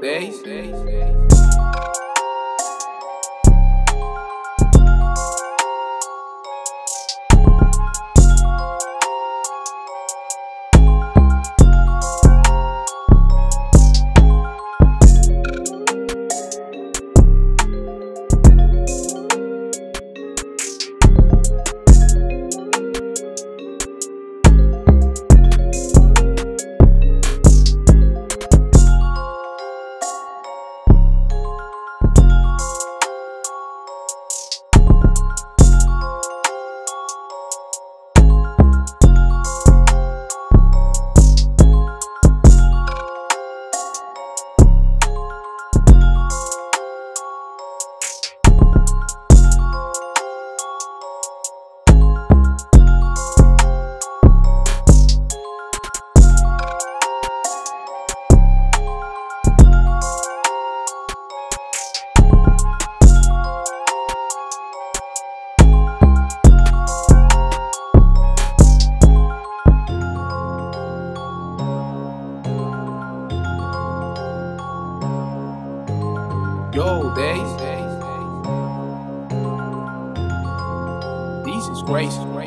Deyzbeat. Yo, Deyzbeat. These is crazy.